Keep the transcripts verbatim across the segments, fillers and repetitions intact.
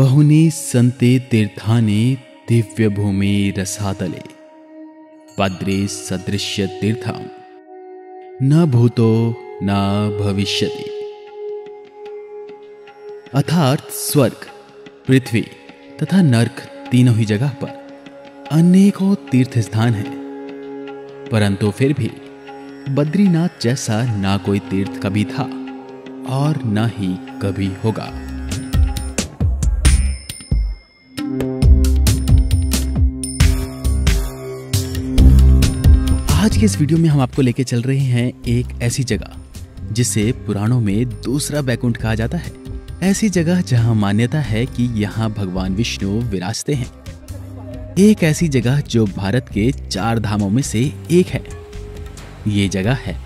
बहुने संते तीर्थाने दिव्य भूमि रसातले बद्रे सदृश्य तीर्थम न भूतो न भविष्यति। अर्थात स्वर्ग, पृथ्वी तथा नर्क तीनों ही जगह पर अनेकों तीर्थ स्थान हैं, परंतु फिर भी बद्रीनाथ जैसा ना कोई तीर्थ कभी था और ना ही कभी होगा। आज के इस वीडियो में हम आपको लेके चल रहे हैं एक ऐसी जगह जिसे पुराणों में दूसरा वैकुंठ कहा जाता है। ऐसी जगह जहां मान्यता है कि यहां भगवान विष्णु विराजते हैं। एक ऐसी जगह जो भारत के चार धामों में से एक है। ये जगह है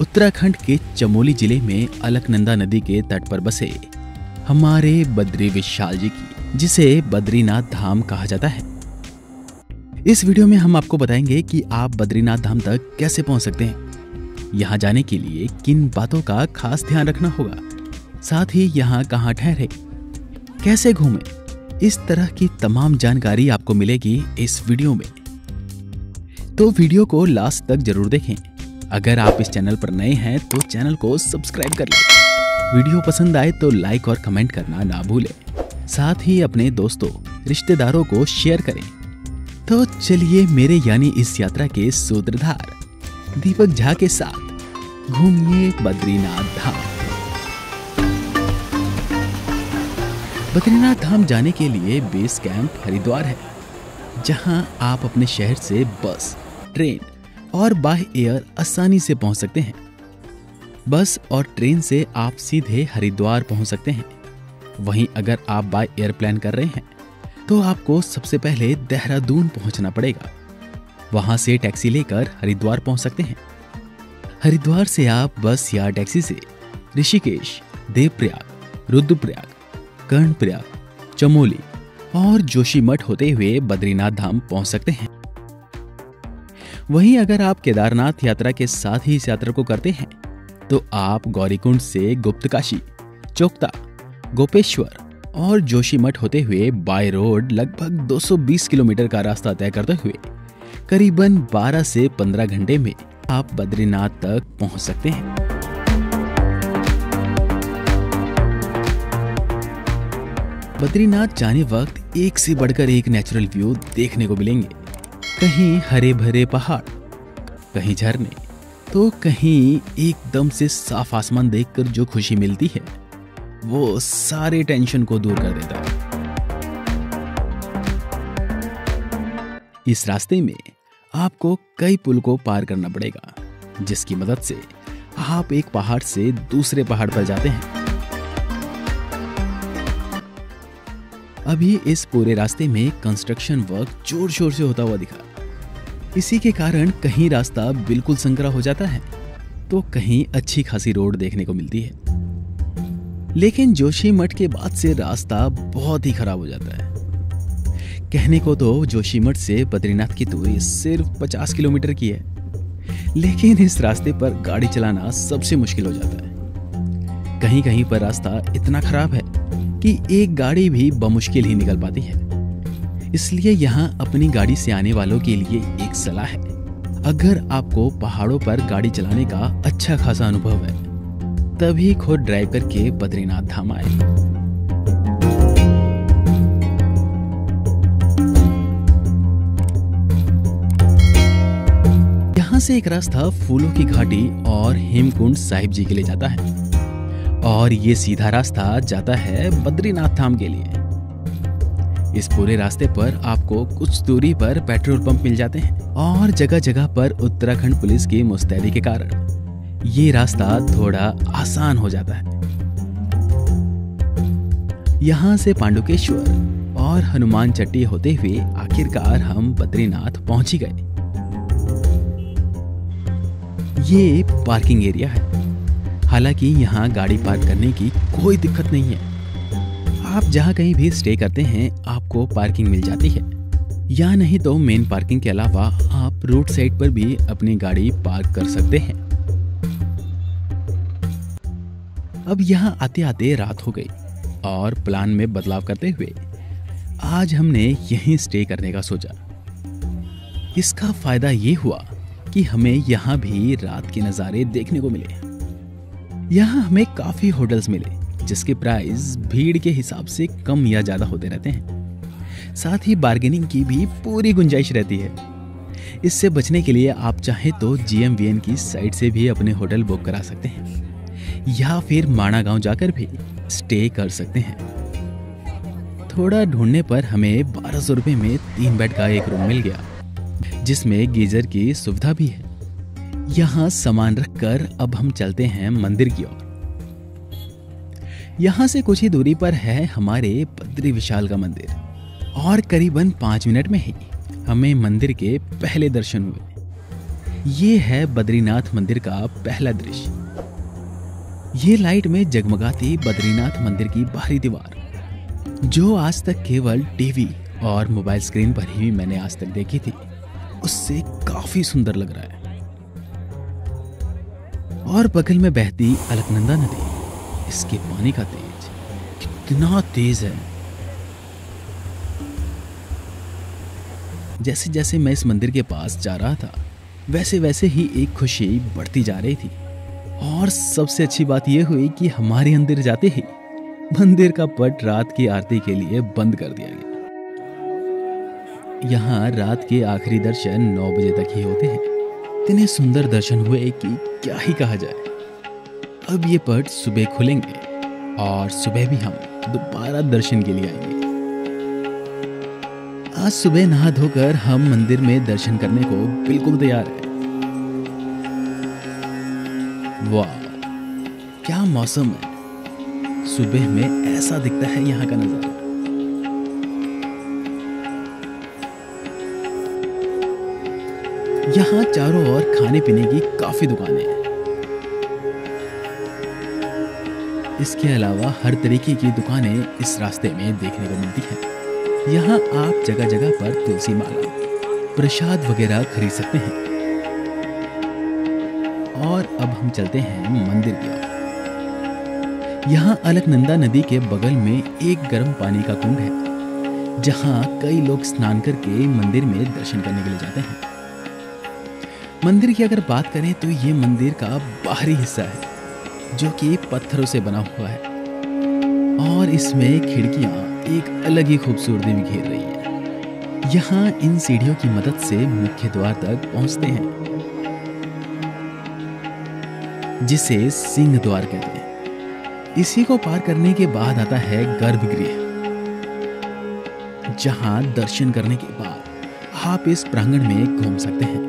उत्तराखंड के चमोली जिले में अलकनंदा नदी के तट पर बसे हमारे बद्री विशाल जी की, जिसे बद्रीनाथ धाम कहा जाता है। इस वीडियो में हम आपको बताएंगे कि आप बद्रीनाथ धाम तक कैसे पहुंच सकते हैं, यहाँ जाने के लिए किन बातों का खास ध्यान रखना होगा, साथ ही यहाँ कहाँ ठहरे, कैसे घूमें। इस तरह की तमाम जानकारी आपको मिलेगी इस वीडियो में, तो वीडियो को लास्ट तक जरूर देखें। अगर आप इस चैनल पर नए हैं तो चैनल को सब्सक्राइब कर लें। वीडियो पसंद आए तो लाइक और कमेंट करना ना भूलें, साथ ही अपने दोस्तों रिश्तेदारों को शेयर करें। तो चलिए मेरे यानी इस यात्रा के सूत्रधार दीपक झा के साथ घूमिए बद्रीनाथ धाम। बद्रीनाथ धाम जाने के लिए बेस कैंप हरिद्वार है, जहां आप अपने शहर से बस, ट्रेन और बाय एयर आसानी से पहुंच सकते हैं। बस और ट्रेन से आप सीधे हरिद्वार पहुंच सकते हैं। वहीं अगर आप बाय एयर प्लान कर रहे हैं तो आपको सबसे पहले देहरादून पहुंचना पड़ेगा। वहां से टैक्सी लेकर हरिद्वार पहुंच सकते हैं। हरिद्वार से आप बस या टैक्सी से ऋषिकेश, देवप्रयाग, रुद्रप्रयाग, कर्णप्रयाग, चमोली और जोशीमठ होते हुए बद्रीनाथ धाम पहुंच सकते हैं। वहीं अगर आप केदारनाथ यात्रा के साथ ही इस यात्रा को करते हैं तो आप गौरीकुंड से गुप्त काशी, चोक्ता, गोपेश्वर और जोशीमठ होते हुए बाय रोड लगभग दो सौ बीस किलोमीटर का रास्ता तय करते हुए करीबन बारह से पंद्रह घंटे में आप बद्रीनाथ तक पहुंच सकते हैं। बद्रीनाथ जाने वक्त एक से बढ़कर एक नेचुरल व्यू देखने को मिलेंगे। कहीं हरे भरे पहाड़, कहीं झरने, तो कहीं एकदम से साफ आसमान देखकर जो खुशी मिलती है वो सारे टेंशन को दूर कर देता है। इस रास्ते में आपको कई पुल को पार करना पड़ेगा, जिसकी मदद से आप एक पहाड़ से दूसरे पहाड़ पर जाते हैं। अभी इस पूरे रास्ते में कंस्ट्रक्शन वर्क जोर शोर से होता हुआ दिखा। इसी के कारण कहीं रास्ता बिल्कुल संकरा हो जाता है तो कहीं अच्छी खासी रोड देखने को मिलती है। लेकिन जोशीमठ के बाद से रास्ता बहुत ही खराब हो जाता है। कहने को तो जोशीमठ से बद्रीनाथ की दूरी सिर्फ पचास किलोमीटर की है, लेकिन इस रास्ते पर गाड़ी चलाना सबसे मुश्किल हो जाता है। कहीं कहीं पर रास्ता इतना खराब है कि एक गाड़ी भी बमुश्किल ही निकल पाती है। इसलिए यहाँ अपनी गाड़ी से आने वालों के लिए एक सलाह है, अगर आपको पहाड़ों पर गाड़ी चलाने का अच्छा खासा अनुभव है तभी खुद ड्राइव करके बद्रीनाथ धाम आए। यहाँ से एक रास्ता फूलों की घाटी और हेमकुंड साहिब जी के लिए जाता है और ये सीधा रास्ता जाता है बद्रीनाथ धाम के लिए। इस पूरे रास्ते पर आपको कुछ दूरी पर पेट्रोल पंप मिल जाते हैं और जगह जगह पर उत्तराखंड पुलिस की मुस्तैदी के कारण ये रास्ता थोड़ा आसान हो जाता है। यहाँ से पांडुकेश्वर और हनुमान चट्टी होते हुए आखिरकार हम बद्रीनाथ पहुंच ही गए। ये पार्किंग एरिया है, हालांकि यहाँ गाड़ी पार्क करने की कोई दिक्कत नहीं है। आप जहाँ कहीं भी स्टे करते हैं आपको पार्किंग मिल जाती है, या नहीं तो मेन पार्किंग के अलावा आप रोड साइड पर भी अपनी गाड़ी पार्क कर सकते हैं। अब यहाँ आते आते रात हो गई और प्लान में बदलाव करते हुए आज हमने यहीं स्टे करने का सोचा। इसका फायदा ये हुआ कि हमें यहाँ भी रात के नज़ारे देखने को मिले। यहाँ हमें काफ़ी होटल्स मिले जिसके प्राइस भीड़ के हिसाब से कम या ज़्यादा होते रहते हैं। साथ ही बार्गेनिंग की भी पूरी गुंजाइश रहती है। इससे बचने के लिए आप चाहें तो जी एम वी एन की साइट से भी अपने होटल बुक करा सकते हैं या फिर माना गाँव जाकर भी स्टे कर सकते हैं। थोड़ा ढूंढने पर हमें बारह सौ रुपये में तीन बेड का एक रूम मिल गया जिसमें गीजर की सुविधा भी है। यहाँ सामान रखकर अब हम चलते हैं मंदिर की ओर। यहाँ से कुछ ही दूरी पर है हमारे बद्री विशाल का मंदिर और करीबन पाँच मिनट में ही हमें मंदिर के पहले दर्शन हुए। ये है बद्रीनाथ मंदिर का पहला दृश्य। ये लाइट में जगमगाती बद्रीनाथ मंदिर की बाहरी दीवार जो आज तक केवल टीवी और मोबाइल स्क्रीन पर ही मैंने आज तक देखी थी, उससे काफी सुंदर लग रहा है। और बगल में बहती अलकनंदा नदी, इसके पानी का तेज कितना तेज है। जैसे जैसे मैं इस मंदिर के पास जा रहा था वैसे वैसे ही एक खुशी बढ़ती जा रही थी। और सबसे अच्छी बात यह हुई कि हमारे अंदर जाते ही मंदिर का पट रात की आरती के लिए बंद कर दिया गया। यहाँ रात के आखिरी दर्शन नौ बजे तक ही होते हैं। इतने सुंदर दर्शन हुए कि क्या ही कहा जाए। अब ये पट सुबह खुलेंगे और सुबह भी हम दोबारा दर्शन के लिए आएंगे। आज सुबह नहा धोकर हम मंदिर में दर्शन करने को बिल्कुल तैयार है। वाह क्या मौसम है। सुबह में ऐसा दिखता है यहाँ का नजारा। यहाँ चारों ओर खाने पीने की काफी दुकानें हैं। इसके अलावा हर तरीके की दुकानें इस रास्ते में देखने को मिलती हैं। यहाँ आप जगह जगह पर तुलसी माला, प्रसाद वगैरह खरीद सकते हैं। और अब हम चलते हैं मंदिर की ओर। यहाँ अलकनंदा नदी के बगल में एक गर्म पानी का कुंड है जहाँ कई लोग स्नान करके मंदिर में दर्शन करने के लिए जाते हैं। मंदिर की अगर बात करें तो ये मंदिर का बाहरी हिस्सा है जो कि पत्थरों से बना हुआ है और इसमें खिड़कियाँ एक अलग ही खूबसूरती में घेर रही है। यहाँ इन सीढ़ियों की मदद से मुख्य द्वार तक पहुँचते हैं जिसे सिंह द्वार कहते हैं। इसी को पार करने के बाद आता है गर्भगृह जहां दर्शन करने के बाद आप इस प्रांगण में घूम सकते हैं।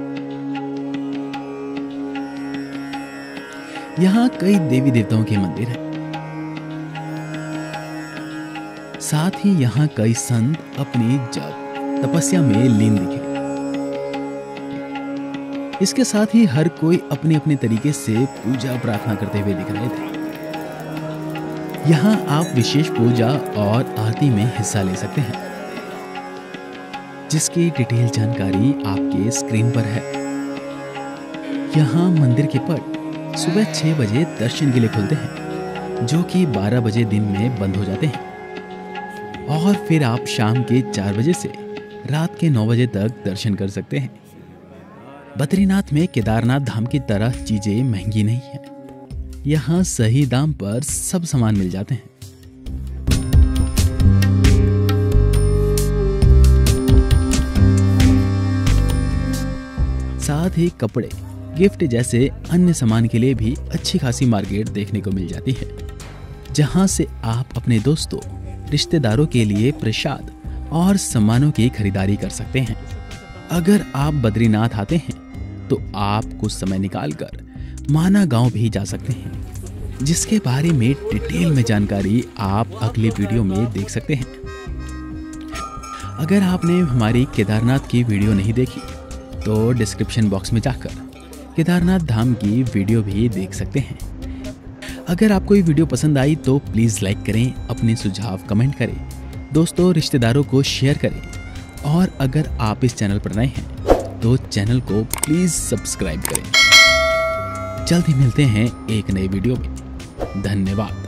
यहां कई देवी देवताओं के मंदिर हैं। साथ ही यहां कई संत अपनी जप तपस्या में लीन दिखे। इसके साथ ही हर कोई अपने अपने तरीके से पूजा प्रार्थना करते हुए दिख रहे थे। यहाँ आप विशेष पूजा और आरती में हिस्सा ले सकते हैं जिसकी डिटेल जानकारी आपके स्क्रीन पर है। यहाँ मंदिर के पट सुबह छह बजे दर्शन के लिए खुलते हैं जो कि बारह बजे दिन में बंद हो जाते हैं। और फिर आप शाम के चार बजे से रात के नौ बजे तक दर्शन कर सकते हैं। बद्रीनाथ में केदारनाथ धाम की तरह चीज़ें महंगी नहीं है। यहाँ सही दाम पर सब सामान मिल जाते हैं। साथ ही कपड़े, गिफ्ट जैसे अन्य सामान के लिए भी अच्छी खासी मार्केट देखने को मिल जाती है जहाँ से आप अपने दोस्तों, रिश्तेदारों के लिए प्रसाद और सामानों की खरीदारी कर सकते हैं। अगर आप बद्रीनाथ आते हैं तो आप कुछ समय निकालकर माना गांव भी जा सकते हैं जिसके बारे में डिटेल में जानकारी आप अगले वीडियो में देख सकते हैं। अगर आपने हमारी केदारनाथ की वीडियो नहीं देखी तो डिस्क्रिप्शन बॉक्स में जाकर केदारनाथ धाम की वीडियो भी देख सकते हैं। अगर आपको ये वीडियो पसंद आई तो प्लीज़ लाइक करें, अपने सुझाव कमेंट करें, दोस्तों रिश्तेदारों को शेयर करें। और अगर आप इस चैनल पर नए हैं तो चैनल को प्लीज़ सब्सक्राइब करें। जल्द ही मिलते हैं एक नए वीडियो में। धन्यवाद।